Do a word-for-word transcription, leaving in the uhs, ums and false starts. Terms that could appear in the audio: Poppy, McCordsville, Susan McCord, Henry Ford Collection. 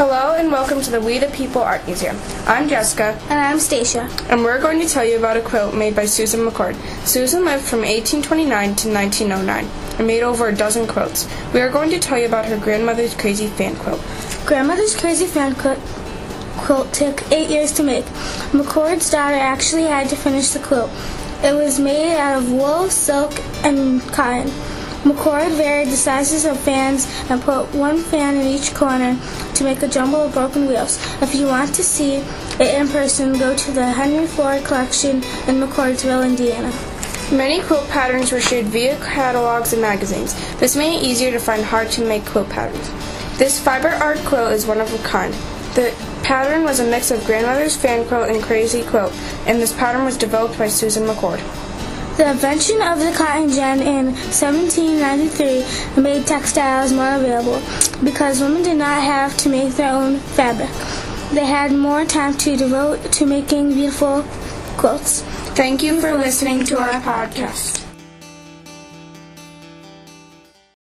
Hello and welcome to the We the People Art Museum. I'm Jessica. And I'm Stacia. And we're going to tell you about a quilt made by Susan McCord. Susan lived from eighteen twenty-nine to nineteen oh nine and made over a dozen quilts. We are going to tell you about her grandmother's crazy fan quilt. Grandmother's crazy fan quilt quilt took eight years to make. McCord's daughter actually had to finish the quilt. It was made out of wool, silk, and cotton. McCord varied the sizes of fans and put one fan in each corner to make a jumble of broken wheels. If you want to see it in person, go to the Henry Ford Collection in McCordsville, Indiana. Many quilt patterns were shared via catalogs and magazines. This made it easier to find hard-to-make quilt patterns. This fiber art quilt is one of a kind. The pattern was a mix of grandmother's fan quilt and crazy quilt, and this pattern was developed by Susan McCord. The invention of the cotton gin in seventeen ninety-three made textiles more available because women did not have to make their own fabric. They had more time to devote to making beautiful quilts. Thank you for listening to our podcast.